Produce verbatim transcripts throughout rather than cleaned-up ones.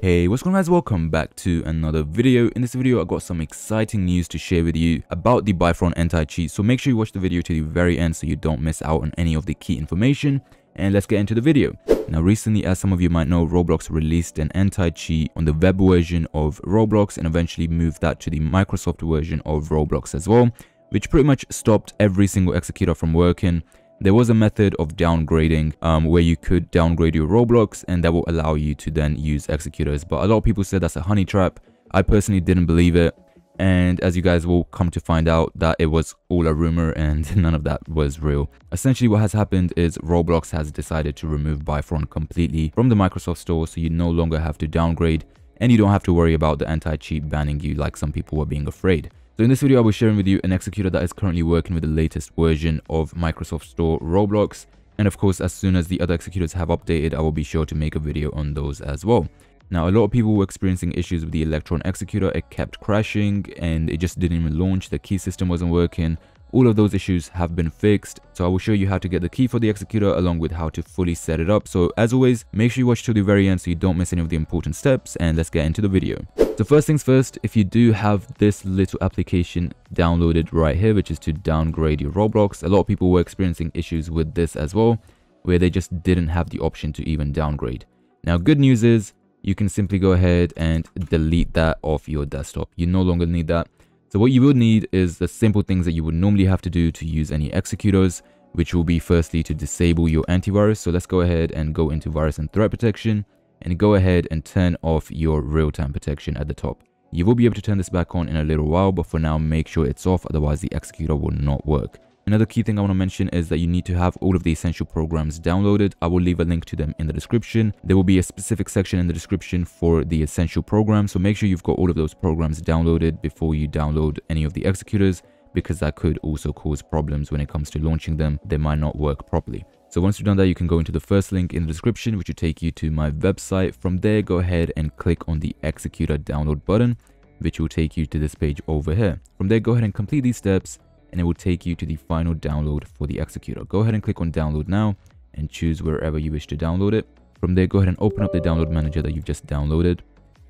Hey, what's going on guys, welcome back to another video. In this video I got some exciting news to share with you about the Byfron anti-cheat, so make sure you watch the video to the very end so you don't miss out on any of the key information, and let's get into the video. Now recently, as some of you might know, Roblox released an anti-cheat on the web version of Roblox and eventually moved that to the Microsoft version of Roblox as well, which pretty much stopped every single executor from working. There was a method of downgrading um, where you could downgrade your Roblox and that will allow you to then use executors, but a lot of people said that's a honey trap. I personally didn't believe it, and as you guys will come to find out that it was all a rumor and none of that was real. Essentially what has happened is Roblox has decided to remove Byfron completely from the Microsoft Store, so you no longer have to downgrade and you don't have to worry about the anti-cheat banning you like some people were being afraid. So in this video, I'll be sharing with you an executor that is currently working with the latest version of Microsoft Store Roblox. And of course, as soon as the other executors have updated, I will be sure to make a video on those as well. Now, a lot of people were experiencing issues with the Electron executor. It kept crashing and it just didn't even launch. The key system wasn't working. All of those issues have been fixed. So I will show you how to get the key for the executor along with how to fully set it up. So as always, make sure you watch till the very end so you don't miss any of the important steps, and let's get into the video. So first things first, if you do have this little application downloaded right here, which is to downgrade your Roblox, a lot of people were experiencing issues with this as well, where they just didn't have the option to even downgrade. Now, good news is you can simply go ahead and delete that off your desktop. You no longer need that. So what you would need is the simple things that you would normally have to do to use any executors, which will be firstly to disable your antivirus. So let's go ahead and go into virus and threat protection, and go ahead and turn off your real-time protection at the top. You will be able to turn this back on in a little while, but for now make sure it's off, otherwise the executor will not work. Another key thing I want to mention is that you need to have all of the essential programs downloaded. I will leave a link to them in the description. There will be a specific section in the description for the essential programs, so make sure you've got all of those programs downloaded before you download any of the executors, because that could also cause problems when it comes to launching them. They might not work properly. So once you've done that, you can go into the first link in the description, which will take you to my website. From there, go ahead and click on the executor download button, which will take you to this page over here. From there, go ahead and complete these steps, and it will take you to the final download for the executor. Go ahead and click on download now and choose wherever you wish to download it. From there, go ahead and open up the download manager that you've just downloaded,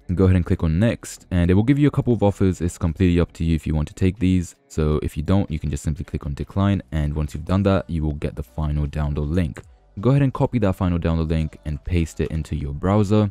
and go ahead and click on next, and it will give you a couple of offers. It's completely up to you if you want to take these. So if you don't, you can just simply click on decline, and once you've done that, you will get the final download link. Go ahead and copy that final download link and paste it into your browser,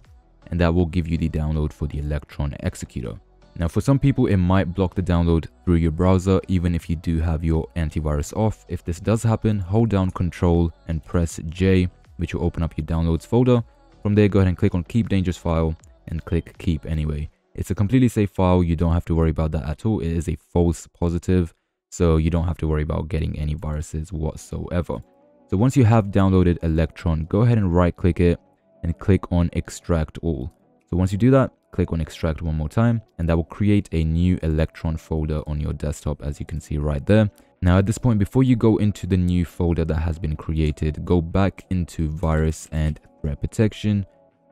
and that will give you the download for the Electron executor. Now, for some people, it might block the download through your browser, even if you do have your antivirus off. If this does happen, hold down Control and press J, which will open up your downloads folder. From there, go ahead and click on Keep Dangerous File and click Keep Anyway. It's a completely safe file. You don't have to worry about that at all. It is a false positive, so you don't have to worry about getting any viruses whatsoever. So once you have downloaded Electron, go ahead and right-click it and click on Extract All. So once you do that, click on extract one more time, and that will create a new Electron folder on your desktop, as you can see right there. Now at this point, before you go into the new folder that has been created, go back into virus and threat protection,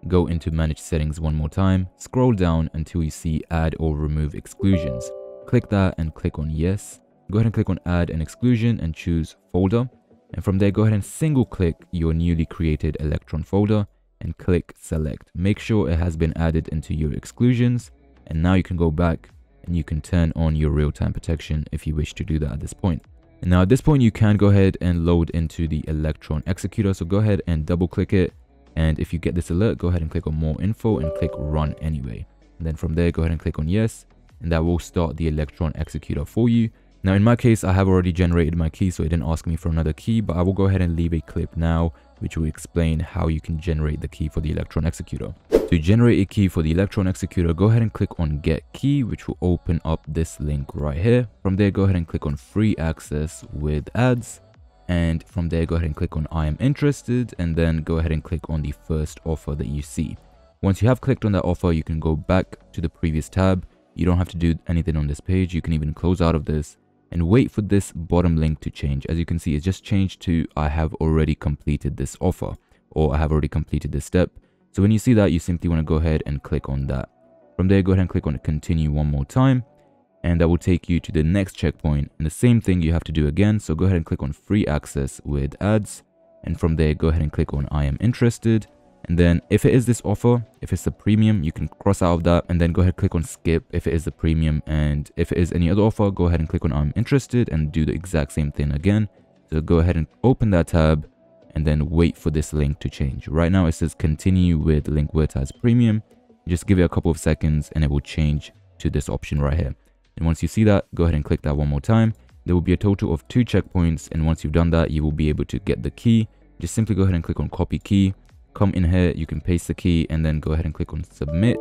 go into manage settings one more time, scroll down until you see add or remove exclusions. Click that and click on yes. Go ahead and click on add an exclusion and choose folder, and from there go ahead and single click your newly created Electron folder and click select. Make sure it has been added into your exclusions, and now you can go back and you can turn on your real-time protection if you wish to do that at this point. And now at this point you can go ahead and load into the Electron executor, so go ahead and double click it, and if you get this alert, go ahead and click on more info and click run anyway, and then from there go ahead and click on yes, and that will start the Electron executor for you. Now in my case, I have already generated my key, so it didn't ask me for another key, but I will go ahead and leave a clip now which will explain how you can generate the key for the Electron executor. To generate a key for the Electron executor, go ahead and click on get key, which will open up this link right here. From there, go ahead and click on free access with ads, and from there go ahead and click on I am interested, and then go ahead and click on the first offer that you see. Once you have clicked on that offer, you can go back to the previous tab. You don't have to do anything on this page. You can even close out of this and wait for this bottom link to change. As you can see, it's just changed to I have already completed this offer, or I have already completed this step. So when you see that, you simply want to go ahead and click on that. From there, go ahead and click on continue one more time, and that will take you to the next checkpoint, and the same thing you have to do again. So go ahead and click on free access with ads, and from there go ahead and click on I am interested, And then if it is this offer, if it's the premium, you can cross out of that and then go ahead, click on skip if it is the premium. And if it is any other offer, go ahead and click on I'm interested and do the exact same thing again. So go ahead and open that tab and then wait for this link to change. Right now it says continue with Linkvertise premium. Just give it a couple of seconds and it will change to this option right here. And once you see that, go ahead and click that one more time. There will be a total of two checkpoints, and once you've done that, you will be able to get the key. Just simply go ahead and click on copy key. Come in here, you can paste the key and then go ahead and click on submit,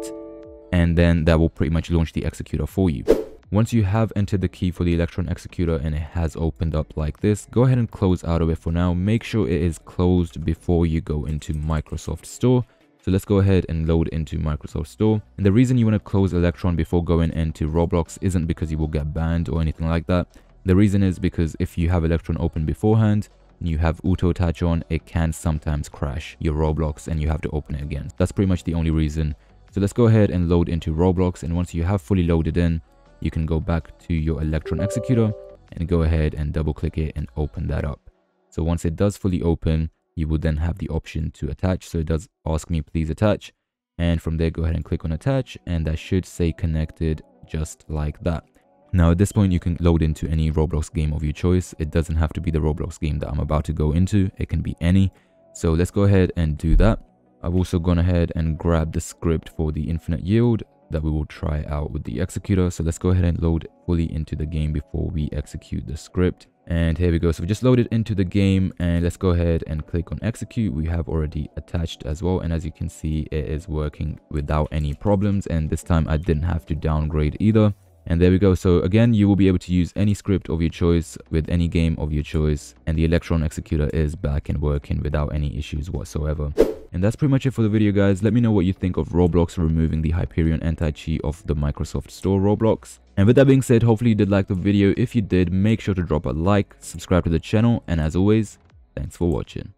and then that will pretty much launch the executor for you. Once you have entered the key for the Electron executor and it has opened up like this, go ahead and close out of it for now. Make sure it is closed before you go into Microsoft Store. So let's go ahead and load into Microsoft Store. And the reason you want to close Electron before going into Roblox isn't because you will get banned or anything like that. The reason is because if you have Electron open beforehand and you have auto attach on, it can sometimes crash your Roblox and you have to open it again. That's pretty much the only reason. So let's go ahead and load into Roblox, and once you have fully loaded in, you can go back to your Electron executor and go ahead and double click it and open that up. So once it does fully open, you will then have the option to attach. So it does ask me please attach, and from there go ahead and click on attach, and that should say connected just like that. Now at this point you can load into any Roblox game of your choice. It doesn't have to be the Roblox game that I'm about to go into, it can be any. So let's go ahead and do that. I've also gone ahead and grabbed the script for the infinite yield that we will try out with the executor. So let's go ahead and load fully into the game before we execute the script. And here we go. So we just loaded into the game, and let's go ahead and click on execute. We have already attached as well, and as you can see it is working without any problems, and this time I didn't have to downgrade either. And there we go. So again, you will be able to use any script of your choice with any game of your choice, and the Electron executor is back and working without any issues whatsoever. And that's pretty much it for the video, guys. Let me know what you think of Roblox removing the Hyperion anti-cheat of the Microsoft Store Roblox. And with that being said, hopefully you did like the video. If you did, make sure to drop a like, subscribe to the channel, and as always, thanks for watching.